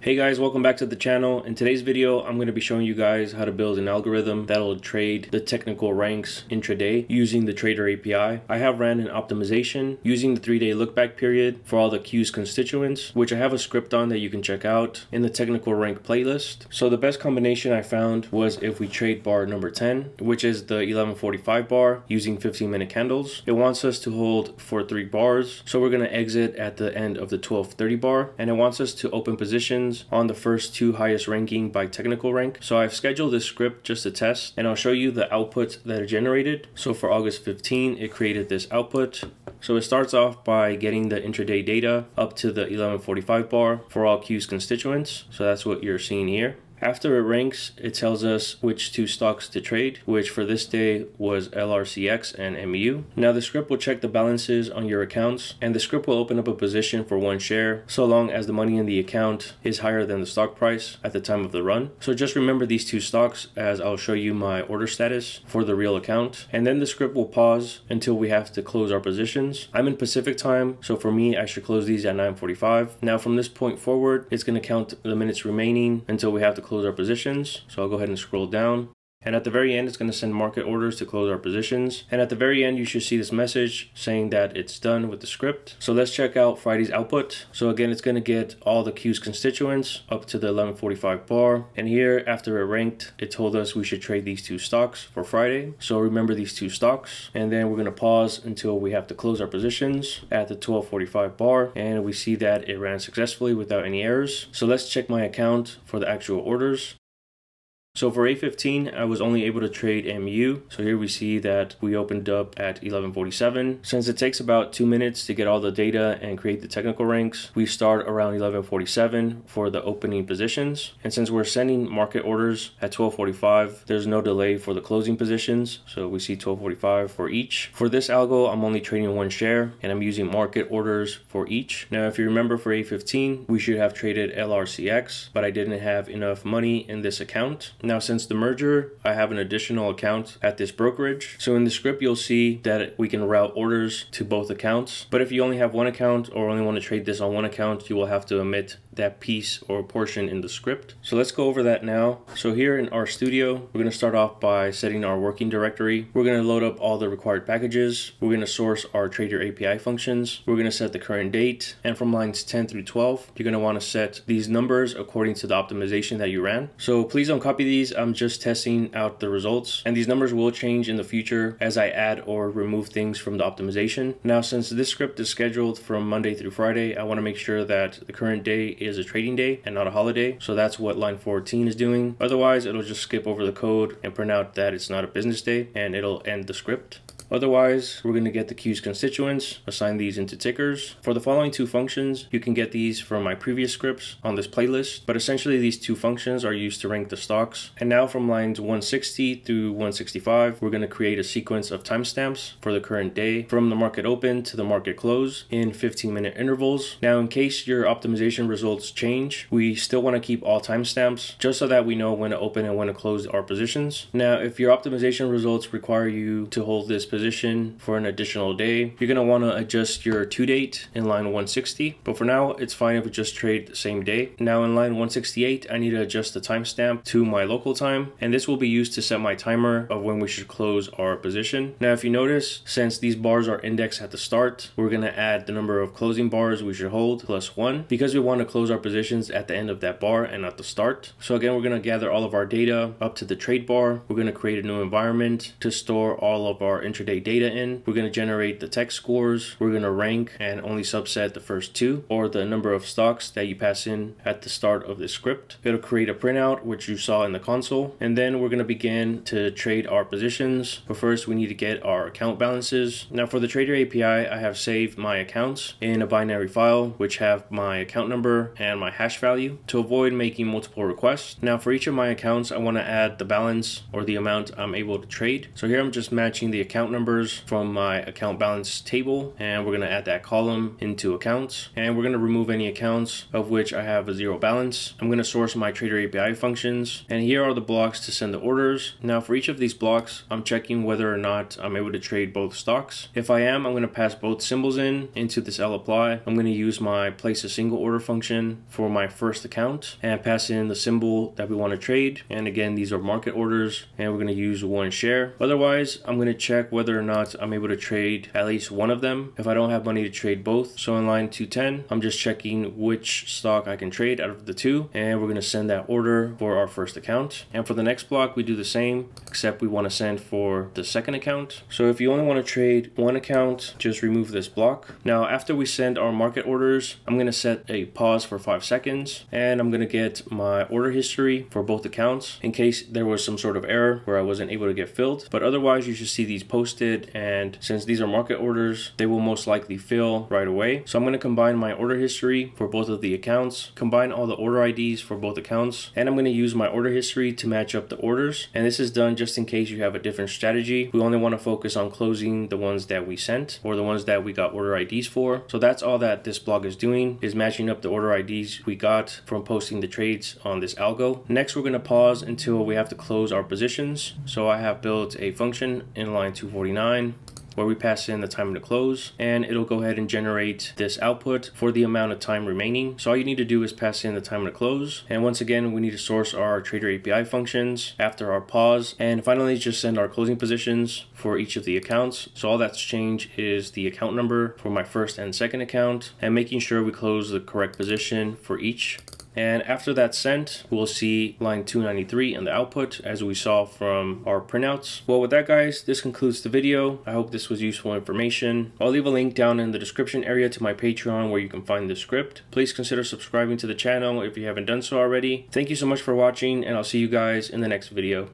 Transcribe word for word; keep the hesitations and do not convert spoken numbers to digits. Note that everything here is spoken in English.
Hey guys, welcome back to the channel. In today's video, I'm going to be showing you guys how to build an algorithm that'll trade the technical ranks intraday using the Trader A P I. I have ran an optimization using the three-day lookback period for all the queues constituents, which I have a script on that you can check out in the technical rank playlist. So the best combination I found was if we trade bar number ten, which is the eleven forty-five bar using fifteen minute candles. It wants us to hold for three bars, so we're going to exit at the end of the twelve thirty bar, and it wants us to open positions on the first two highest ranking by technical rank. So I've scheduled this script just to test, and I'll show you the outputs that are generated. So for August fifteenth, it created this output. So it starts off by getting the intraday data up to the eleven forty-five bar for all queues constituents. So that's what you're seeing here. After it ranks, it tells us which two stocks to trade, which for this day was L R C X and M U. Now the script will check the balances on your accounts, and the script will open up a position for one share so long as the money in the account is higher than the stock price at the time of the run. So just remember these two stocks as I'll show you my order status for the real account. And then the script will pause until we have to close our positions. I'm in Pacific time, so for me I should close these at nine forty-five. Now from this point forward, it's going to count the minutes remaining until we have to close our positions. So I'll go ahead and scroll down, and at the very end it's going to send market orders to close our positions, and at the very end you should see this message saying that it's done with the script. So let's check out Friday's output. So again, it's going to get all the queues constituents up to the eleven forty-five bar, and here after it ranked, it told us we should trade these two stocks for Friday. So remember these two stocks, and then we're going to pause until we have to close our positions at the twelve forty-five bar, and we see that it ran successfully without any errors. So let's check my account for the actual orders. So for A fifteen, I was only able to trade M U. So here we see that we opened up at eleven forty-seven. Since it takes about two minutes to get all the data and create the technical ranks, we start around eleven forty-seven for the opening positions. And since we're sending market orders at twelve forty-five, there's no delay for the closing positions. So we see twelve forty-five for each. For this algo, I'm only trading one share, and I'm using market orders for each. Now, if you remember for A fifteen, we should have traded L R C X, but I didn't have enough money in this account. Now, since the merger, I have an additional account at this brokerage. So in the script, you'll see that we can route orders to both accounts. But if you only have one account or only want to trade this on one account, you will have to omit that piece or portion in the script. So let's go over that now. So here in RStudio, we're going to start off by setting our working directory. We're going to load up all the required packages. We're going to source our Trader A P I functions. We're going to set the current date. And from lines ten through twelve, you're going to want to set these numbers according to the optimization that you ran. So please don't copy these. I'm just testing out the results, and these numbers will change in the future as I add or remove things from the optimization. Now, since this script is scheduled from Monday through Friday, I want to make sure that the current day is a trading day and not a holiday. So that's what line fourteen is doing. Otherwise, it'll just skip over the code and print out that it's not a business day, and it'll end the script. Otherwise, we're going to get the queues constituents, assign these into tickers. For the following two functions, you can get these from my previous scripts on this playlist, but essentially these two functions are used to rank the stocks. And now from lines one sixty through one sixty-five, we're going to create a sequence of timestamps for the current day from the market open to the market close in fifteen minute intervals. Now, in case your optimization results change, we still want to keep all timestamps just so that we know when to open and when to close our positions. Now, if your optimization results require you to hold this position position for an additional day, you're going to want to adjust your to date in line one sixty, but for now it's fine if we just trade the same day. Now in line one sixty-eight, I need to adjust the timestamp to my local time, and this will be used to set my timer of when we should close our position. Now, if you notice, since these bars are indexed at the start, we're going to add the number of closing bars we should hold plus one, because we want to close our positions at the end of that bar and not the start. So again, we're going to gather all of our data up to the trade bar. We're going to create a new environment to store all of our intraday data in. We're going to generate the tech scores. We're going to rank and only subset the first two, or the number of stocks that you pass in at the start of the script. It'll create a printout, which you saw in the console, and then we're going to begin to trade our positions. But first, we need to get our account balances. Now for the Trader A P I, I have saved my accounts in a binary file, which have my account number and my hash value to avoid making multiple requests. Now for each of my accounts, I want to add the balance or the amount I'm able to trade. So here I'm just matching the account number numbers from my account balance table, and we're going to add that column into accounts, and we're going to remove any accounts of which I have a zero balance. I'm going to source my Trader A P I functions, and here are the blocks to send the orders. Now for each of these blocks, I'm checking whether or not I'm able to trade both stocks. If I am, I'm going to pass both symbols in into this L apply. I'm going to use my place a single order function for my first account and pass in the symbol that we want to trade, and again these are market orders, and we're going to use one share. Otherwise, I'm going to check whether or not I'm able to trade at least one of them if I don't have money to trade both. So in line two ten, I'm just checking which stock I can trade out of the two, and we're going to send that order for our first account. And for the next block we do the same, except we want to send for the second account. So if you only want to trade one account, just remove this block. Now after we send our market orders, I'm going to set a pause for five seconds, and I'm going to get my order history for both accounts in case there was some sort of error where I wasn't able to get filled. But otherwise you should see these posted, and since these are market orders, they will most likely fill right away. So I'm going to combine my order history for both of the accounts, combine all the order I Ds for both accounts, and I'm going to use my order history to match up the orders. And this is done just in case you have a different strategy. We only want to focus on closing the ones that we sent or the ones that we got order I Ds for. So that's all that this blog is doing, is matching up the order I Ds we got from posting the trades on this algo. Next we're going to pause until we have to close our positions. So I have built a function in line two forty-nine where we pass in the time to close, and it'll go ahead and generate this output for the amount of time remaining. So all you need to do is pass in the time to close, and once again we need to source our Trader A P I functions after our pause, and finally just send our closing positions for each of the accounts. So all that's changed is the account number for my first and second account, and making sure we close the correct position for each. And after that's sent, we'll see line two ninety-three in the output as we saw from our printouts. Well, with that guys, this concludes the video. I hope this was useful information. I'll leave a link down in the description area to my Patreon where you can find the script. Please consider subscribing to the channel if you haven't done so already. Thank you so much for watching, and I'll see you guys in the next video.